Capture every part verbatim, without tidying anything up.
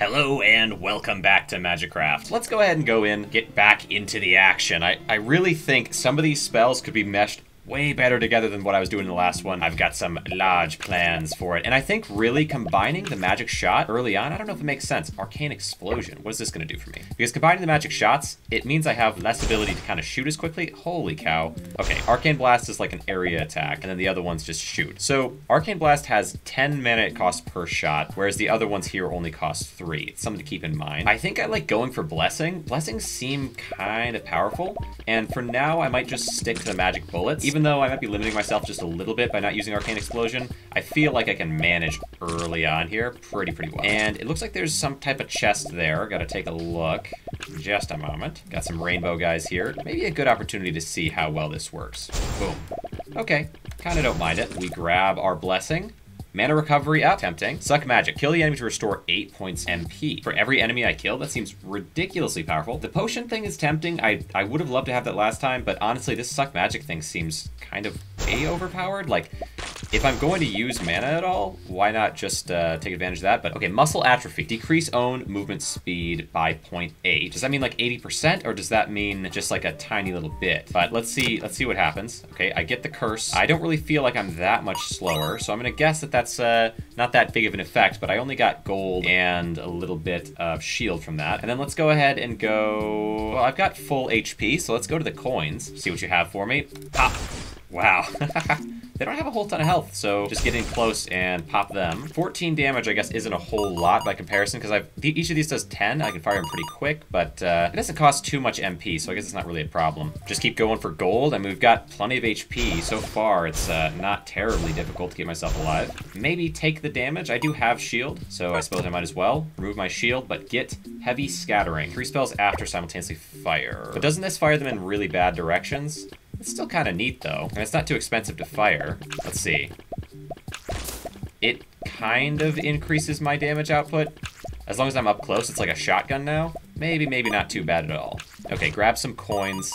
Hello and welcome back to Magicraft. Let's go ahead and go in, get back into the action. I, I really think some of these spells could be meshed way better together than what I was doing in the last one. I've got some large plans for it. And I think really combining the magic shot early on, I don't know if it makes sense. Arcane Explosion, what is this gonna do for me? Because combining the magic shots, it means I have less ability to kind of shoot as quickly. Holy cow. Okay, Arcane Blast is like an area attack, and then the other one's just shoot. So Arcane Blast has ten mana it costs per shot, whereas the other ones here only cost three. It's something to keep in mind. I think I like going for Blessing. Blessings seem kind of powerful. And for now, I might just stick to the magic bullets. Even though I might be limiting myself just a little bit by not using Arcane Explosion, I feel like I can manage early on here pretty, pretty well. And it looks like there's some type of chest there. Gotta take a look. Just a moment. Got some rainbow guys here. Maybe a good opportunity to see how well this works. Boom. Okay, kinda don't mind it. We grab our blessing. Mana recovery up, tempting. Suck magic, kill the enemy to restore eight points M P. For every enemy I kill, that seems ridiculously powerful. The potion thing is tempting. I, I would have loved to have that last time, but honestly, this suck magic thing seems kind of way overpowered. Like, if I'm going to use mana at all, why not just uh, take advantage of that? But okay, muscle atrophy, decrease own movement speed by zero point eight. Does that mean like eighty percent or does that mean just like a tiny little bit? But let's see, let's see what happens. Okay, I get the curse. I don't really feel like I'm that much slower, so I'm gonna guess that that's uh, not that big of an effect, but I only got gold and a little bit of shield from that. And then let's go ahead and go, well, I've got full H P, so let's go to the coins, see what you have for me. Pop, wow. They don't have a whole ton of health, so just get in close and pop them. fourteen damage, I guess, isn't a whole lot by comparison, because I've each of these does ten. I can fire them pretty quick, but uh, it doesn't cost too much M P, so I guess it's not really a problem. Just keep going for gold, and we've got plenty of H P. So far, it's uh, not terribly difficult to get myself alive. Maybe take the damage. I do have shield, so I suppose I might as well remove my shield, but get heavy scattering. Three spells after simultaneously fire. But doesn't this fire them in really bad directions? It's still kind of neat, though, and it's not too expensive to fire. Let's see. It kind of increases my damage output. As long as I'm up close, it's like a shotgun now. Maybe, maybe not too bad at all. Okay, grab some coins,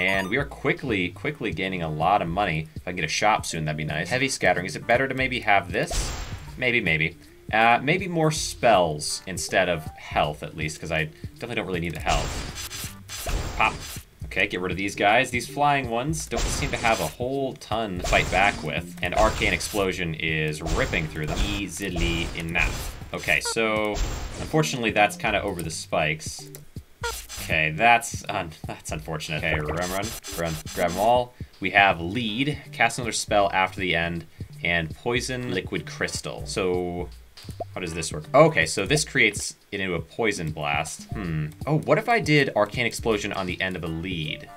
and we are quickly, quickly gaining a lot of money. If I can get a shop soon, that'd be nice. Heavy scattering. Is it better to maybe have this? Maybe, maybe. Uh, maybe more spells instead of health, at least, because I definitely don't really need the health. Pop. Okay, get rid of these guys. These flying ones don't seem to have a whole ton to fight back with, and Arcane Explosion is ripping through them easily enough. Okay, so unfortunately that's kind of over the spikes. Okay, that's un that's unfortunate. Okay, run, run, run, grab them all. We have lead, cast another spell after the end, and poison liquid crystal. So how does this work? Okay, so this creates it into a poison blast. Hmm. Oh, what if I did Arcane Explosion on the end of a lead?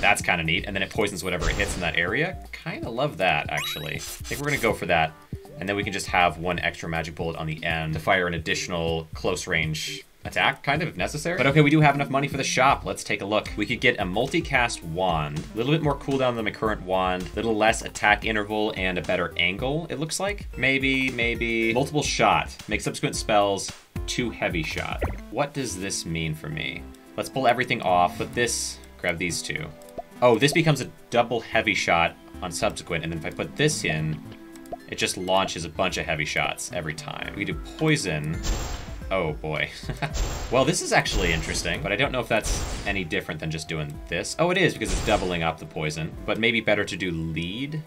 That's kind of neat. And then it poisons whatever it hits in that area. Kind of love that, actually. I think we're going to go for that. And then we can just have one extra magic bullet on the end to fire an additional close range attack, kind of, if necessary. But okay, we do have enough money for the shop. Let's take a look. We could get a multicast wand, a little bit more cooldown than my current wand, a little less attack interval and a better angle, it looks like. Maybe, maybe. Multiple shot, make subsequent spells two heavy shot. What does this mean for me? Let's pull everything off, put this, grab these two. Oh, this becomes a double heavy shot on subsequent, and then if I put this in, it just launches a bunch of heavy shots every time. We do poison. Oh boy. Well, this is actually interesting, but I don't know if that's any different than just doing this. Oh, it is, because it's doubling up the poison, but maybe better to do lead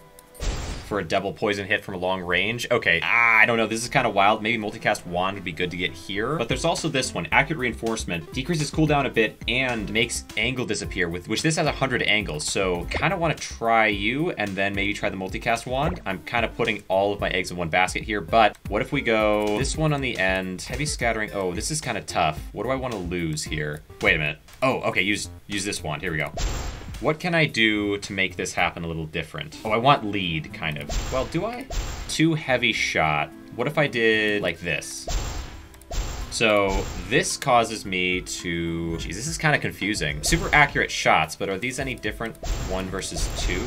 for a double poison hit from a long range. Okay, ah, I don't know, this is kind of wild. Maybe multicast wand would be good to get here, but there's also this one, accurate reinforcement, decreases cooldown a bit and makes angle disappear, with which this has one hundred angles, so kind of want to try you and then maybe try the multicast wand. I'm kind of putting all of my eggs in one basket here, but what if we go this one on the end, heavy scattering? Oh, this is kind of tough. What do I want to lose here? Wait a minute. Oh, okay, use use this wand. Here we go. What can I do to make this happen a little different? Oh, I want lead, kind of. Well, do I? Two heavy shot. What if I did like this? So this causes me to, geez, this is kind of confusing. Super accurate shots, but are these any different? One versus two?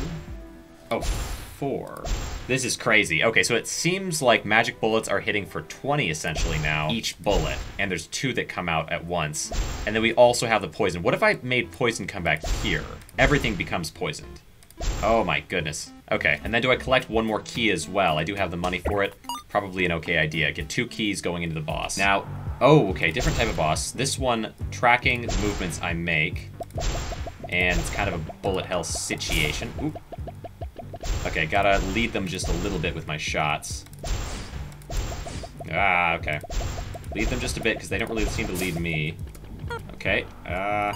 Oh, four. This is crazy. Okay, so it seems like magic bullets are hitting for twenty essentially now, each bullet, and there's two that come out at once. And then we also have the poison. What if I made poison come back here? Everything becomes poisoned. Oh my goodness. Okay, and then do I collect one more key as well? I do have the money for it. Probably an okay idea. Get two keys going into the boss. Now, oh, okay, different type of boss. This one, tracking the movements I make. And it's kind of a bullet hell situation. Oop. Okay, gotta lead them just a little bit with my shots. Ah, okay. Lead them just a bit, because they don't really seem to lead me. Okay, uh...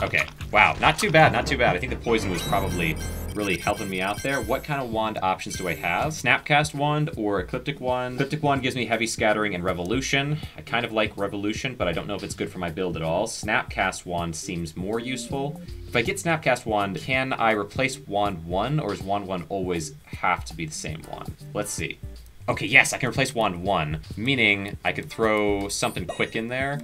okay, wow, not too bad, not too bad. I think the poison was probably really helping me out there. What kind of wand options do I have? Snapcast wand or Ecliptic wand? Ecliptic wand gives me heavy scattering and revolution. I kind of like revolution, but I don't know if it's good for my build at all. Snapcast wand seems more useful. If I get Snapcast wand, can I replace wand one, or is wand one always have to be the same wand? Let's see. Okay, yes, I can replace wand one, meaning I could throw something quick in there,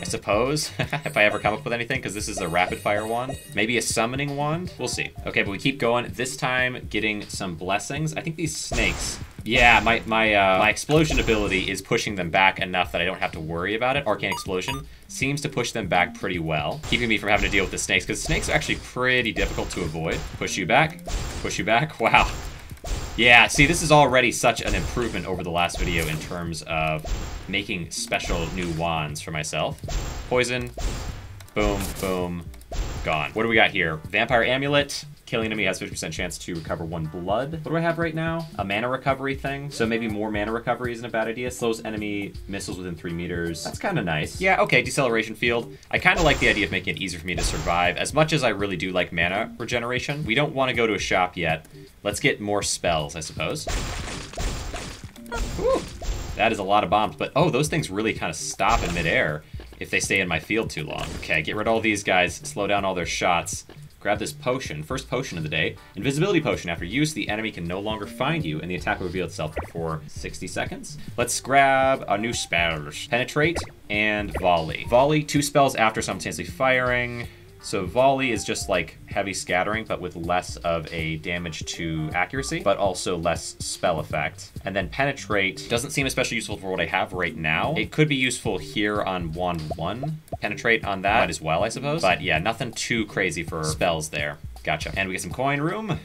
I suppose, if I ever come up with anything, because this is a rapid fire wand. Maybe a summoning wand? We'll see. Okay, but we keep going. This time, getting some blessings. I think these snakes, yeah, my, my, uh, my explosion ability is pushing them back enough that I don't have to worry about it. Arcane Explosion seems to push them back pretty well, keeping me from having to deal with the snakes, because snakes are actually pretty difficult to avoid. Push you back, push you back, wow. Yeah, see, this is already such an improvement over the last video in terms of making special new wands for myself. Poison, boom, boom, gone. What do we got here? Vampire Amulet. Killing enemy has fifty percent chance to recover one blood. What do I have right now? A mana recovery thing. So maybe more mana recovery isn't a bad idea. Slows enemy missiles within three meters. That's kind of nice. Yeah, okay, deceleration field. I kind of like the idea of making it easier for me to survive, as much as I really do like mana regeneration. We don't want to go to a shop yet. Let's get more spells, I suppose. Whew, that is a lot of bombs, but oh, those things really kind of stop in midair if they stay in my field too long. Okay, get rid of all these guys, slow down all their shots. Grab this potion, first potion of the day. Invisibility potion, after use, the enemy can no longer find you and the attack will reveal itself for sixty seconds. Let's grab a new spell. Penetrate and volley. Volley, two spells after simultaneously firing. So volley is just like heavy scattering, but with less of a damage to accuracy, but also less spell effect. And then penetrate doesn't seem especially useful for what I have right now. It could be useful here on wand one. Penetrate on that as well, I suppose. But yeah, nothing too crazy for spells there. Gotcha. And we get some coin room.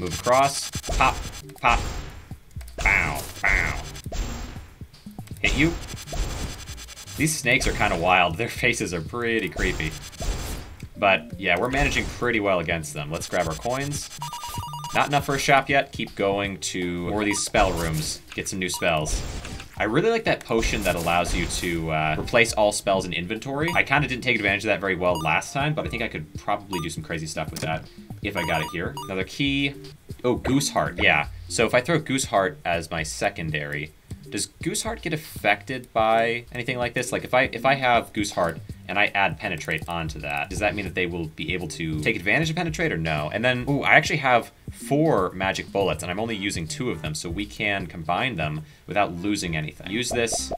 Move across, pop, pop, bow, bow. Hit you. These snakes are kind of wild. Their faces are pretty creepy. But yeah, we're managing pretty well against them. Let's grab our coins. Not enough for a shop yet. Keep going to more of these spell rooms. Get some new spells. I really like that potion that allows you to uh, replace all spells in inventory. I kind of didn't take advantage of that very well last time, but I think I could probably do some crazy stuff with that if I got it here. Another key. Oh, Goose Heart, yeah. So if I throw Goose Heart as my secondary, does Gooseheart get affected by anything like this? Like if I if I have Gooseheart and I add Penetrate onto that, does that mean that they will be able to take advantage of Penetrate or no? And then, ooh, I actually have four magic bullets and I'm only using two of them, so we can combine them without losing anything. Use this,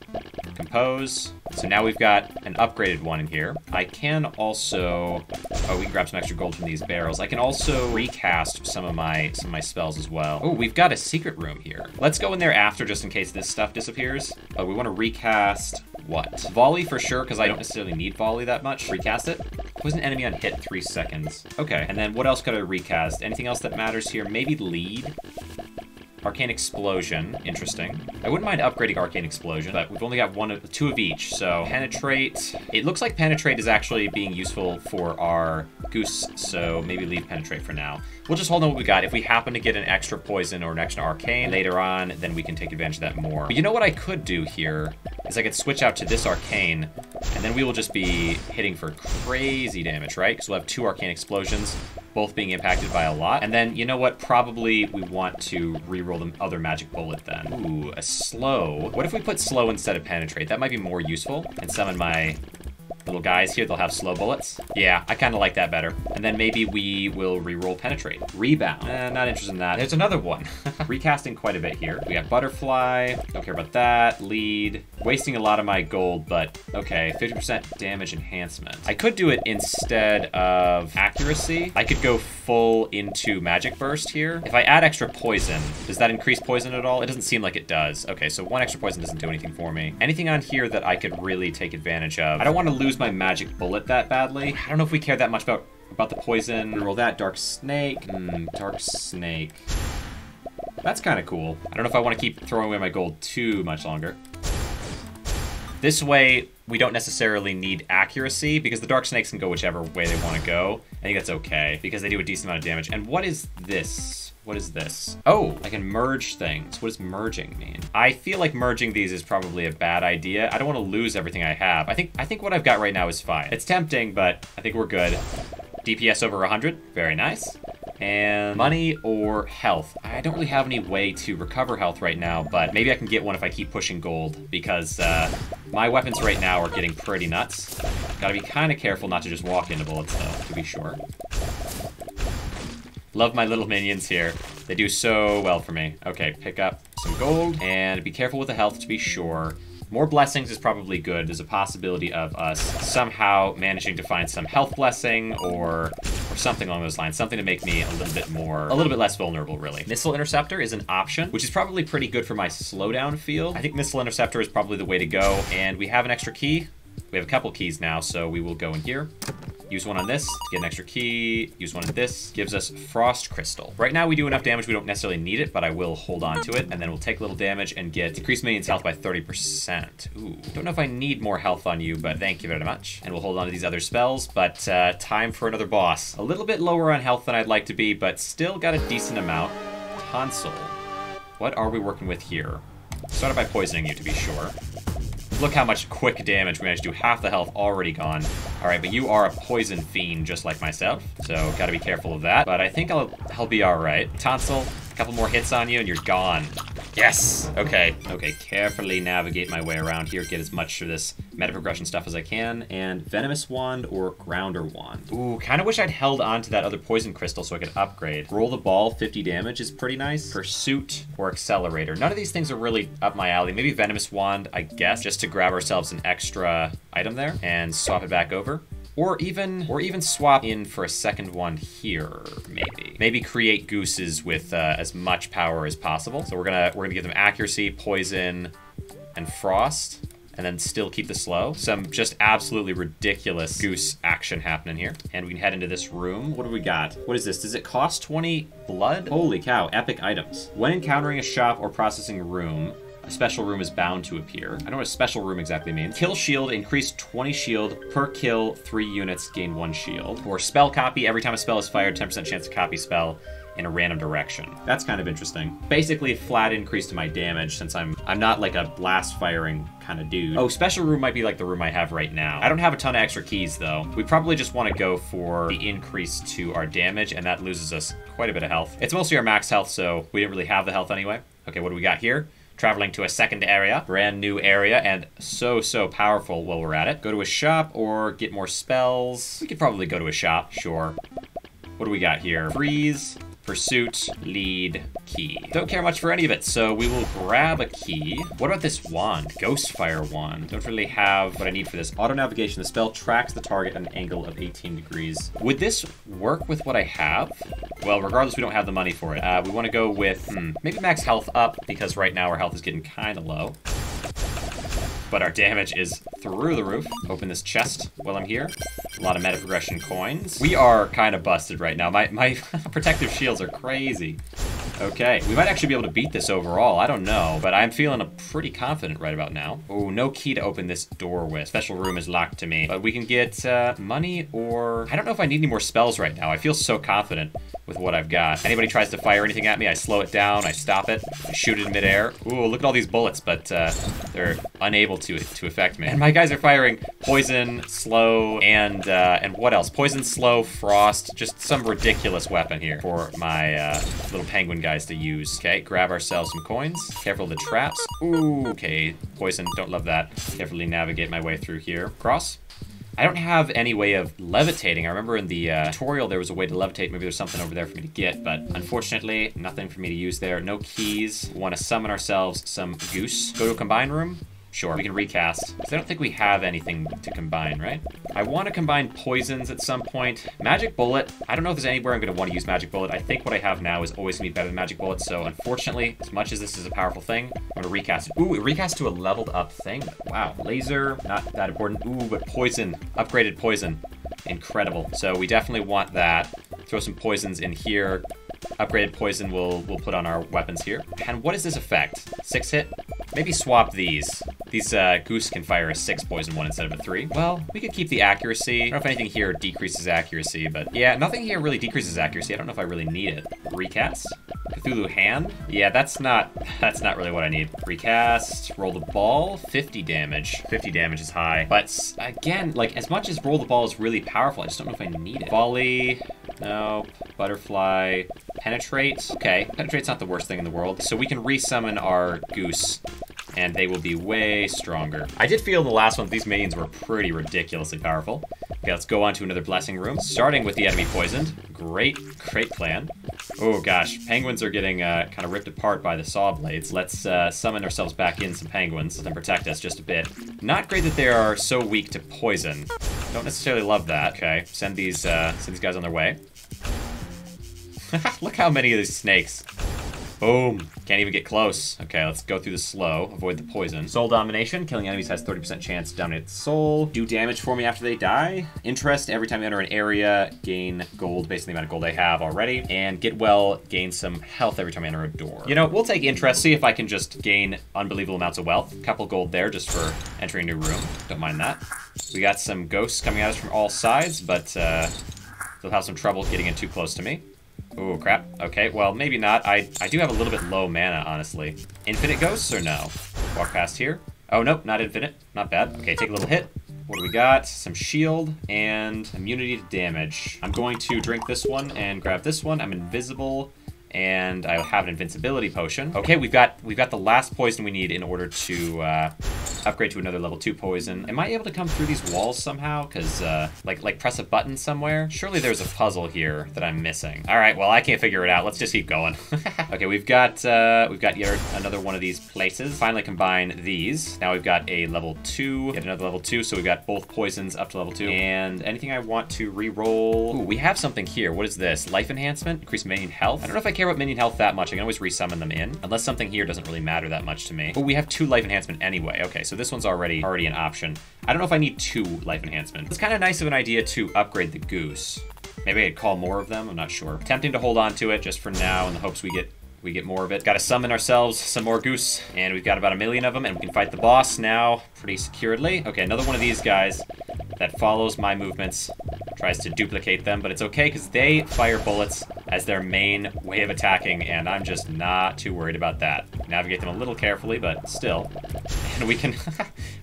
compose. So now we've got an upgraded one in here. I can also, oh, we can grab some extra gold from these barrels. I can also recast some of my some of my spells as well. Oh, we've got a secret room here. Let's go in there after just in case this stuff disappears. Oh, we want to recast what? Volley for sure, because I don't necessarily need volley that much. Recast it. Was an enemy on hit three seconds. Okay, and then what else could I recast? Anything else that matters here? Maybe lead. Arcane Explosion, interesting. I wouldn't mind upgrading Arcane Explosion, but we've only got one of, two of each, so Penetrate. It looks like Penetrate is actually being useful for our Goose, so maybe leave Penetrate for now. We'll just hold on what we got. If we happen to get an extra Poison or an extra Arcane later on, then we can take advantage of that more. But you know what I could do here is I could switch out to this Arcane, and then we will just be hitting for crazy damage, right? Because we'll have two Arcane Explosions, both being impacted by a lot. And then, you know what? Probably we want to reroll the other magic bullet then. Ooh, a slow. What if we put slow instead of penetrate? That might be more useful. And summon my little guys here, they'll have slow bullets. Yeah, I kind of like that better. And then maybe we will reroll penetrate. Rebound. Eh, not interested in that. There's another one. Recasting quite a bit here. We got butterfly. Don't care about that. Lead. Wasting a lot of my gold, but okay. fifty percent damage enhancement. I could do it instead of accuracy. I could go full into magic burst here. If I add extra poison, does that increase poison at all? It doesn't seem like it does. Okay, so one extra poison doesn't do anything for me. Anything on here that I could really take advantage of? I don't want to lose my magic bullet that badly. I don't know if we care that much about About the poison, roll that. Dark snake. Mm, dark snake. That's kind of cool. I don't know if I want to keep throwing away my gold too much longer. This way, we don't necessarily need accuracy, because the dark snakes can go whichever way they want to go. I think that's okay, because they do a decent amount of damage. And what is this? What is this? Oh, I can merge things. What does merging mean? I feel like merging these is probably a bad idea. I don't want to lose everything I have. I think I think what I've got right now is fine. It's tempting, but I think we're good. D P S over one hundred, very nice. And money or health. I don't really have any way to recover health right now, but maybe I can get one if I keep pushing gold, because uh, my weapons right now are getting pretty nuts. Gotta be kind of careful not to just walk into bullets, though, to be sure. Love my little minions here. They do so well for me. Okay, pick up some gold, and be careful with the health to be sure. More blessings is probably good. There's a possibility of us somehow managing to find some health blessing or or something along those lines. Something to make me a little bit more, a little bit less vulnerable, really. Missile Interceptor is an option, which is probably pretty good for my slowdown field. I think Missile Interceptor is probably the way to go. And we have an extra key. We have a couple keys now, so we will go in here. Use one on this, get an extra key. Use one on this, gives us Frost Crystal. Right now we do enough damage, we don't necessarily need it, but I will hold on to it, and then we'll take a little damage and get increased minions health by thirty percent. Ooh, don't know if I need more health on you, but thank you very much. And we'll hold on to these other spells, but uh, time for another boss. A little bit lower on health than I'd like to be, but still got a decent amount. Tonsil. What are we working with here? Started by poisoning you, to be sure. Look how much quick damage we managed to do. Half the health already gone. All right, but you are a poison fiend just like myself, so gotta be careful of that. But I think I'll, I'll be all right. Tonsil, a couple more hits on you and you're gone. Yes, okay. Okay, carefully navigate my way around here. Get as much of this meta progression stuff as I can. And Venomous Wand or Grounder Wand. Ooh, kind of wish I'd held on to that other poison crystal so I could upgrade. Roll the ball, fifty damage is pretty nice. Pursuit or Accelerator. None of these things are really up my alley. Maybe Venomous Wand, I guess, just to grab ourselves an extra item there and swap it back over. Or even, or even swap in for a second one here, maybe. Maybe create gooses with uh, as much power as possible. So we're gonna, we're gonna give them accuracy, poison, and frost, and then still keep the slow. Some just absolutely ridiculous goose action happening here. And we can head into this room. What do we got? What is this? Does it cost twenty blood? Holy cow, epic items. When encountering a shop or processing room, a special room is bound to appear. I don't know what a special room exactly means. Kill shield, increase twenty shield per kill, three units, gain one shield. Or spell copy, every time a spell is fired, ten percent chance to copy spell in a random direction. That's kind of interesting. Basically a flat increase to my damage since I'm I'm not like a blast firing kind of dude. Oh, special room might be like the room I have right now. I don't have a ton of extra keys though. We probably just want to go for the increase to our damage, and that loses us quite a bit of health. It's mostly our max health, so we didn't really have the health anyway. Okay, what do we got here? Traveling to a second area, brand new area, and so, so powerful while we're at it. Go to a shop or get more spells. We could probably go to a shop, sure. What do we got here? Freeze, pursuit, lead, key. Don't care much for any of it, so we will grab a key. What about this wand? Ghostfire wand. Don't really have what I need for this. Auto navigation, the spell tracks the target at an angle of eighteen degrees. Would this work with what I have? Well, regardless, we don't have the money for it. Uh, we want to go with hmm, maybe max health up, because right now our health is getting kind of low. But our damage is through the roof. Open this chest while I'm here. A lot of meta progression coins. We are kind of busted right now. My, my protective shields are crazy. Okay, we might actually be able to beat this overall. I don't know, but I'm feeling pretty confident right about now. Oh, no key to open this door with. Special room is locked to me, but we can get uh, money or... I don't know if I need any more spells right now. I feel so confident with what I've got. Anybody tries to fire anything at me, I slow it down, I stop it, I shoot it in midair. Ooh, look at all these bullets, but uh, they're unable to to affect me. And my guys are firing poison, slow, and uh, and what else? Poison, slow, frost, just some ridiculous weapon here for my uh, little penguin guy to use. Okay, grab ourselves some coins. Careful of the traps. Ooh, okay. Poison, don't love that. Carefully navigate my way through here. Cross. I don't have any way of levitating. I remember in the uh, tutorial there was a way to levitate. Maybe there's something over there for me to get, but unfortunately, nothing for me to use there. No keys. We want to summon ourselves some goose. Go to a combine room. Sure, we can recast. I don't think we have anything to combine, right? I want to combine poisons at some point. Magic bullet, I don't know if there's anywhere I'm going to want to use magic bullet. I think what I have now is always going to be better than magic bullet, so unfortunately, as much as this is a powerful thing, I'm going to recast it. Ooh, it recast to a leveled up thing. Wow. Laser, not that important. Ooh, but poison, upgraded poison. incredible. So we definitely want that. Throw some poisons in here. Upgraded poison we'll, we'll put on our weapons here. And what is this effect? Six hit? Maybe swap these. These uh, Goose can fire a six poison one instead of a three. Well, we could keep the accuracy. I don't know if anything here decreases accuracy, but yeah, nothing here really decreases accuracy. I don't know if I really need it. Recast? Cthulhu Hand? Yeah, that's not, that's not really what I need. Recast, roll the ball, fifty damage. fifty damage is high, but again, like as much as roll the ball is really powerful, I just don't know if I need it. Volley, nope, butterfly, penetrate. Okay, penetrate's not the worst thing in the world. So we can resummon our Goose and they will be way stronger. I did feel in the last one these minions were pretty ridiculously powerful. Okay, let's go on to another blessing room, starting with the enemy poisoned. Great, great plan. Oh gosh, penguins are getting uh, kind of ripped apart by the saw blades. Let's uh, summon ourselves back in some penguins and protect us just a bit. Not great that they are so weak to poison. Don't necessarily love that. Okay, send these, uh, send these guys on their way. Look how many of these snakes. Boom. Can't even get close. Okay, let's go through the slow. Avoid the poison. Soul domination. Killing enemies has thirty percent chance to dominate the soul. Do damage for me after they die. Interest every time you enter an area. Gain gold based on the amount of gold I have already. And get well. Gain some health every time I enter a door. You know, we'll take interest. See if I can just gain unbelievable amounts of wealth. Couple gold there just for entering a new room. Don't mind that. We got some ghosts coming at us from all sides, but uh, they'll have some trouble getting in too close to me. Oh crap, okay, well maybe not. I, I do have a little bit low mana, honestly. Infinite ghosts or no? Walk past here. Oh nope, not infinite, not bad. Okay, take a little hit. What do we got? Some shield and immunity to damage. I'm going to drink this one and grab this one. I'm invisible and I have an invincibility potion. Okay, we've got we've got the last poison we need in order to uh, upgrade to another level two poison. Am I able to come through these walls somehow? Cause uh, like like press a button somewhere? Surely there's a puzzle here that I'm missing. All right, well I can't figure it out. Let's just keep going. Okay, we've got uh, we've got yet another one of these places. Finally combine these. Now we've got a level two, get another level two. So we've got both poisons up to level two. And anything I want to re-roll. Ooh, we have something here. What is this? Life enhancement, increase minion health. I don't know if I can care about minion health that much. I can always resummon them in, unless something here doesn't really matter that much to me. But we have two life enhancement anyway. Okay, so this one's already already an option. I don't know if I need two life enhancement. It's kind of nice of an idea to upgrade the Goose. Maybe I could call more of them, I'm not sure. Tempting to hold on to it just for now in the hopes we get we get more of it. Gotta summon ourselves some more Goose, and we've got about a million of them, and we can fight the boss now pretty securely. Okay, another one of these guys that follows my movements, tries to duplicate them, but it's okay because they fire bullets as their main way of attacking, and I'm just not too worried about that. Navigate them a little carefully, but still. And we can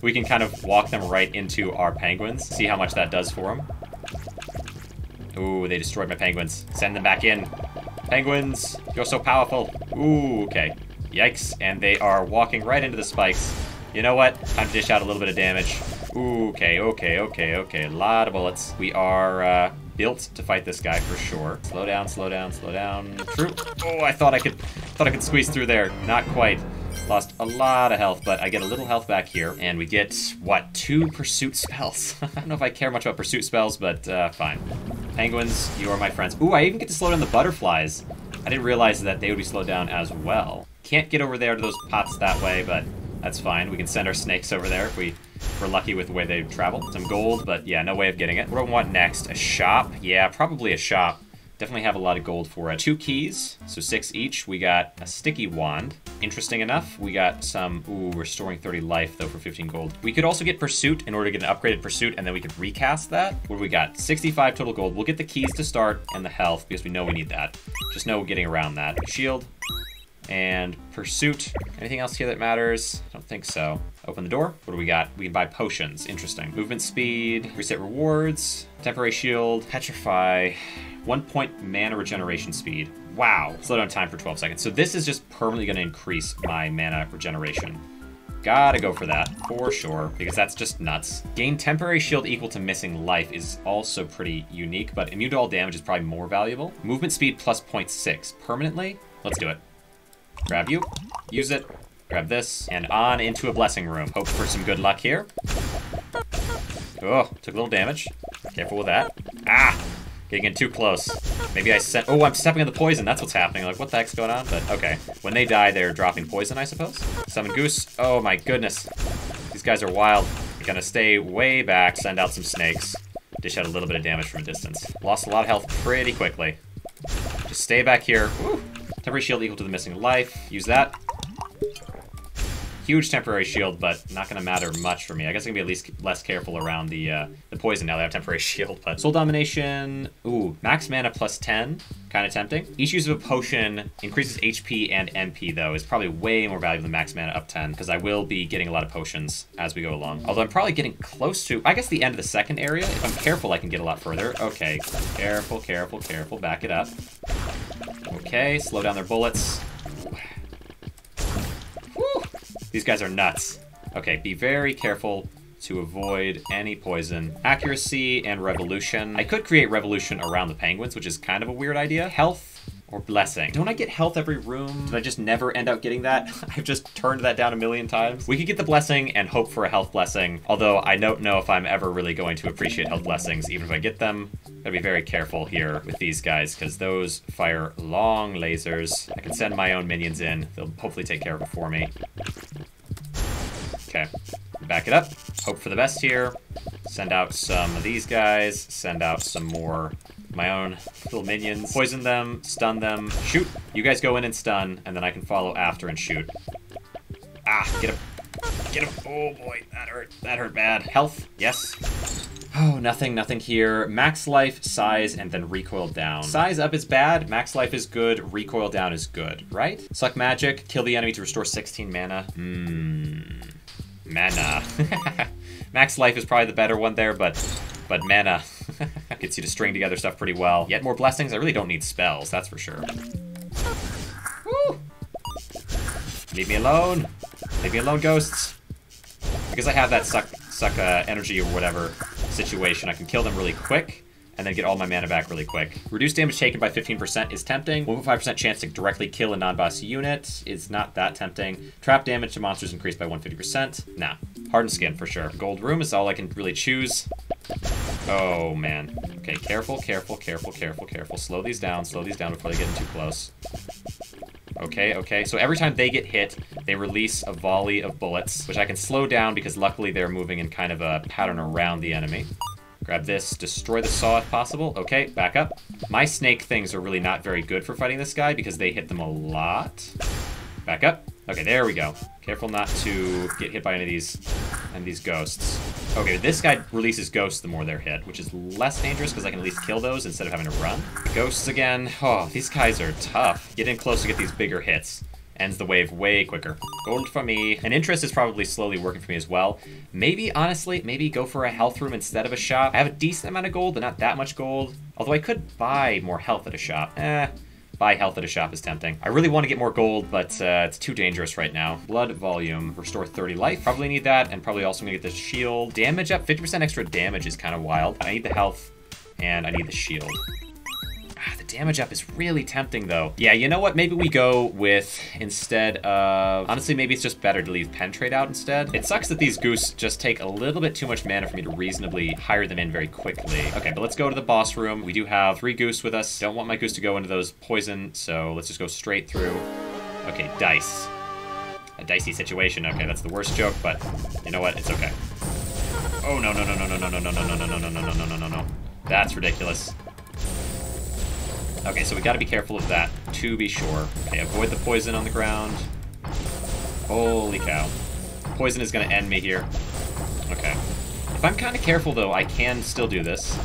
we can kind of walk them right into our penguins, see how much that does for them. Ooh, they destroyed my penguins. Send them back in. Penguins, you're so powerful. Ooh, okay. Yikes, and they are walking right into the spikes. You know what? Time to dish out a little bit of damage. Ooh, okay, okay, okay, okay. A lot of bullets. We are uh, built to fight this guy for sure. Slow down, slow down, slow down. True. Oh, I thought I could, thought I could squeeze through there. Not quite. Lost a lot of health, but I get a little health back here, and we get what? Two pursuit spells. I don't know if I care much about pursuit spells, but uh, fine. Penguins, you are my friends. Ooh, I even get to slow down the butterflies. I didn't realize that they would be slowed down as well. Can't get over there to those pots that way, but that's fine. We can send our snakes over there if we. If we're lucky with the way they travel. Some gold, but yeah, no way of getting it. What do I want next? A shop? Yeah, probably a shop. Definitely have a lot of gold for it. Two keys, so six each. We got a sticky wand. Interesting enough, we got some, ooh, restoring thirty life though for fifteen gold. We could also get pursuit in order to get an upgraded pursuit, and then we could recast that. What do we got? sixty-five total gold. We'll get the keys to start and the health because we know we need that. Just no getting around that. Shield and pursuit. Anything else here that matters? I don't think so. Open the door. What do we got? We can buy potions. Interesting. Movement speed, reset rewards, temporary shield, petrify, one point mana regeneration speed. Wow. Slow down time for twelve seconds. So this is just permanently going to increase my mana regeneration. Gotta go for that for sure because that's just nuts. Gain temporary shield equal to missing life is also pretty unique, but immune to all damage is probably more valuable. Movement speed plus zero point six permanently. Let's do it. Grab you, use it. Grab this, and on into a blessing room. Hope for some good luck here. Oh, took a little damage. Careful with that. Ah, getting in too close. Maybe I sent, oh, I'm stepping on the poison. That's what's happening. Like, what the heck's going on? But okay, when they die, they're dropping poison, I suppose. Summon Goose. Oh my goodness. These guys are wild. They're gonna stay way back, send out some snakes. dish out a little bit of damage from a distance. Lost a lot of health pretty quickly. Just stay back here. Woo. Temporary shield equal to the missing life. Use that. Huge temporary shield, but not going to matter much for me. I guess I'm going to be at least less careful around the uh, the poison now that I have temporary shield. But soul domination, ooh, max mana plus ten, kind of tempting. Each use of a potion increases H P and M P though, is probably way more valuable than max mana up ten, because I will be getting a lot of potions as we go along. Although I'm probably getting close to, I guess, the end of the second area. If I'm careful, I can get a lot further. Okay, careful, careful, careful, back it up. Okay, slow down their bullets. These guys are nuts. Okay, be very careful to avoid any poison. Accuracy and revolution. I could create revolution around the penguins, which is kind of a weird idea. Health or blessing. Don't I get health every room? Did I just never end up getting that? I've just turned that down a million times. We could get the blessing and hope for a health blessing, although I don't know if I'm ever really going to appreciate health blessings, even if I get them. Gotta be very careful here with these guys, because those fire long lasers. I can send my own minions in. They'll hopefully take care of it for me. Okay, back it up. Hope for the best here. Send out some of these guys. Send out some more my own little minions. Poison them, stun them, shoot. You guys go in and stun, and then I can follow after and shoot. Ah, get him, get him. Oh boy, that hurt, that hurt bad. Health, yes. Oh, nothing, nothing here. Max life, size, and then recoil down. Size up is bad, max life is good, recoil down is good, right? Suck magic, kill the enemy to restore sixteen mana. Hmm. Mana. Max life is probably the better one there, but but mana gets you to string together stuff pretty well. Yet more blessings. I really don't need spells, that's for sure. Woo. Leave me alone. Leave me alone, ghosts. Because I have that suck suck uh, energy or whatever situation, I can kill them really quick and then get all my mana back really quick. Reduced damage taken by fifteen percent is tempting. one point five percent chance to directly kill a non-boss unit is not that tempting. Trap damage to monsters increased by one hundred fifty percent. Nah, hardened skin for sure. Gold room is all I can really choose. Oh man. Okay, careful, careful, careful, careful, careful. Slow these down, slow these down before they get in too close. Okay, okay, so every time they get hit, they release a volley of bullets, which I can slow down because luckily they're moving in kind of a pattern around the enemy. Grab this, destroy the saw if possible. Okay, back up. My snake things are really not very good for fighting this guy because they hit them a lot. Back up. Okay, there we go. Careful not to get hit by any of these, any of these ghosts. Okay, this guy releases ghosts the more they're hit, which is less dangerous because I can at least kill those instead of having to run. Ghosts again. Oh, these guys are tough. Get in close to get these bigger hits. Ends the wave way quicker. Gold for me. And interest is probably slowly working for me as well. Maybe, honestly, maybe go for a health room instead of a shop. I have a decent amount of gold, but not that much gold. Although I could buy more health at a shop. Eh, buy health at a shop is tempting. I really want to get more gold, but uh, it's too dangerous right now. Blood volume, restore thirty life. Probably need that, and probably also gonna get the shield. Damage up, fifty percent extra damage is kind of wild. I need the health, and I need the shield. The damage up is really tempting though. Yeah, you know what? Maybe we go with, instead of, honestly, maybe it's just better to leave Pentrate out instead. It sucks that these goose just take a little bit too much mana for me to reasonably hire them in very quickly. Okay, but let's go to the boss room. We do have three goose with us. Don't want my goose to go into those poison, so let's just go straight through. Okay, dice. A dicey situation. Okay, that's the worst joke, but you know what? It's okay. Oh no, no, no, no, no, no, no, no, no, no, no, no, no, no, no, no, no, no. That's ridiculous. Okay, so we gotta be careful of that, to be sure. Okay, avoid the poison on the ground. Holy cow. Poison is gonna end me here. Okay. If I'm kinda careful though, I can still do this.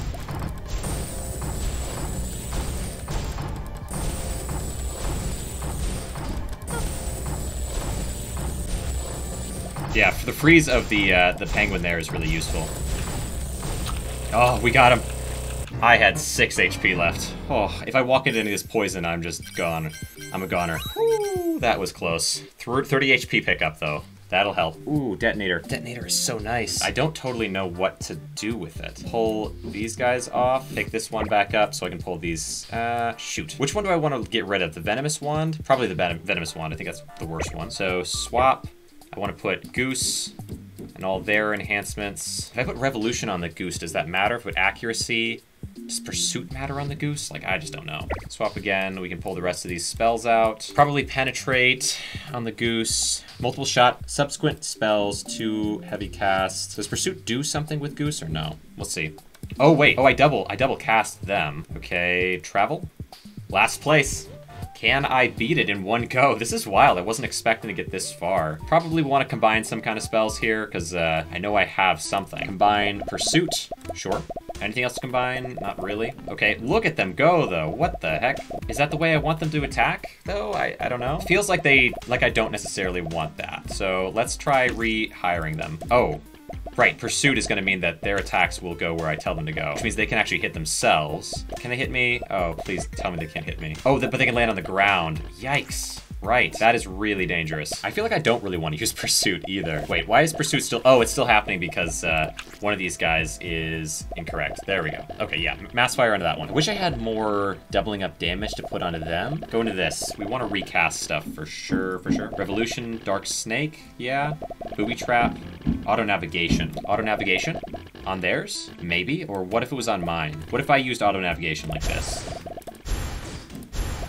Yeah, for the freeze of the, uh, the penguin there is really useful. Oh, we got him. I had six H P left. Oh, if I walk into any of this poison, I'm just gone. I'm a goner. Ooh, that was close. thirty H P pickup though. That'll help. Ooh, detonator. Detonator is so nice. I don't totally know what to do with it. Pull these guys off, pick this one back up so I can pull these, uh, shoot. Which one do I want to get rid of? The venomous wand? Probably the venom venomous wand. I think that's the worst one. So swap, I want to put goose and all their enhancements. If I put revolution on the goose, does that matter? If I put accuracy, does pursuit matter on the goose? Like, I just don't know. Swap again, we can pull the rest of these spells out. Probably penetrate on the goose. Multiple shot, subsequent spells to heavy cast. Does pursuit do something with goose or no? We'll see. Oh, wait. Oh, I double, I double cast them. Okay, travel. Last place. Can I beat it in one go? This is wild. I wasn't expecting to get this far. Probably want to combine some kind of spells here, because uh, I know I have something. Combine Pursuit. Sure. Anything else to combine? Not really. Okay, look at them go, though. What the heck? Is that the way I want them to attack, though? I, I don't know. It feels like they, like I don't necessarily want that. So let's try rehiring them. Oh. Right, Pursuit is gonna mean that their attacks will go where I tell them to go, which means they can actually hit themselves. Can they hit me? Oh, please tell me they can't hit me. Oh, but they can land on the ground. Yikes. Right, that is really dangerous. I feel like I don't really want to use Pursuit either. Wait, why is Pursuit still? Oh, it's still happening because uh, one of these guys is incorrect. There we go. Okay, yeah, Mass Fire onto that one. I wish I had more doubling up damage to put onto them. Go into this. We want to recast stuff for sure, for sure. Revolution, Dark Snake, yeah. Booby Trap, Auto Navigation. Auto Navigation on theirs, maybe? Or what if it was on mine? What if I used Auto Navigation like this?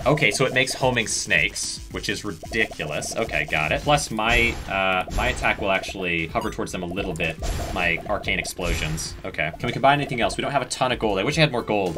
Okay, so it makes homing snakes, which is ridiculous. Okay, got it. Plus, my uh, my attack will actually hover towards them a little bit. My arcane explosions. Okay. Can we combine anything else? We don't have a ton of gold. I wish I had more gold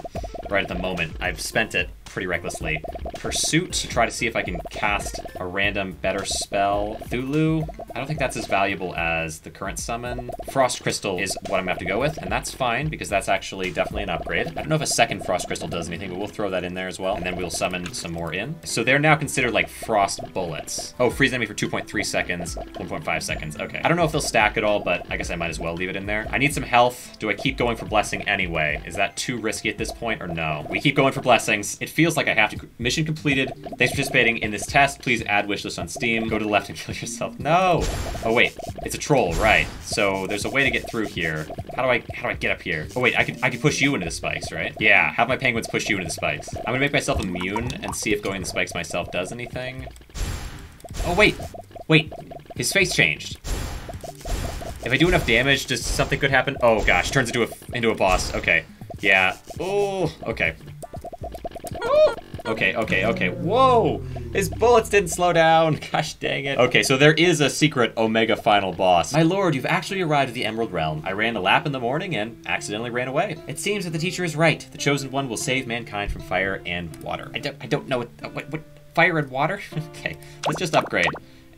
right at the moment. I've spent it pretty recklessly. Pursuit to try to see if I can cast a random better spell. Thulu, I don't think that's as valuable as the current summon. Frost Crystal is what I'm gonna have to go with, and that's fine because that's actually definitely an upgrade. I don't know if a second Frost Crystal does anything, but we'll throw that in there as well, and then we'll summon some more in. So they're now considered like frost bullets. Oh, freeze enemy for two point three seconds, one point five seconds, okay. I don't know if they'll stack at all, but I guess I might as well leave it in there. I need some health. Do I keep going for blessing anyway? Is that too risky at this point or no? We keep going for blessings. It feels like I have to. Mission completed. Thanks for participating in this test. Please add wishlist on Steam. Go to the left and kill yourself. No! Oh wait, it's a troll, right? So there's a way to get through here. How do I how do I get up here? Oh wait, I could I could push you into the spikes, right? Yeah, have my penguins push you into the spikes. I'm gonna make myself immune and see if going to the spikes myself does anything. Oh wait, wait, his face changed. If I do enough damage, does something good happen? Oh gosh, turns into a into a boss. Okay, yeah. Oh, okay. Okay, okay, okay. Whoa! His bullets didn't slow down. Gosh dang it. Okay, so there is a secret Omega final boss. My lord, you've actually arrived at the Emerald Realm. I ran a lap in the morning and accidentally ran away. It seems that the teacher is right. The chosen one will save mankind from fire and water. I don't, I don't know what, what, what, fire and water? Okay, let's just upgrade.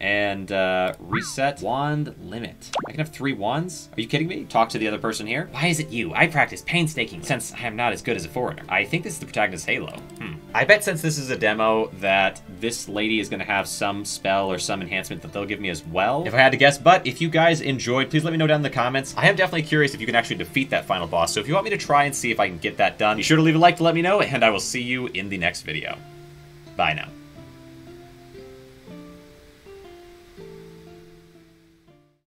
And uh, reset wand limit. I can have three wands? Are you kidding me? Talk to the other person here. Why is it you? I practice painstaking since I am not as good as a foreigner. I think this is the protagonist's halo. Hmm. I bet since this is a demo that this lady is gonna have some spell or some enhancement that they'll give me as well, if I had to guess. But if you guys enjoyed, please let me know down in the comments. I am definitely curious if you can actually defeat that final boss. So if you want me to try and see if I can get that done, be sure to leave a like to let me know, and I will see you in the next video. Bye now.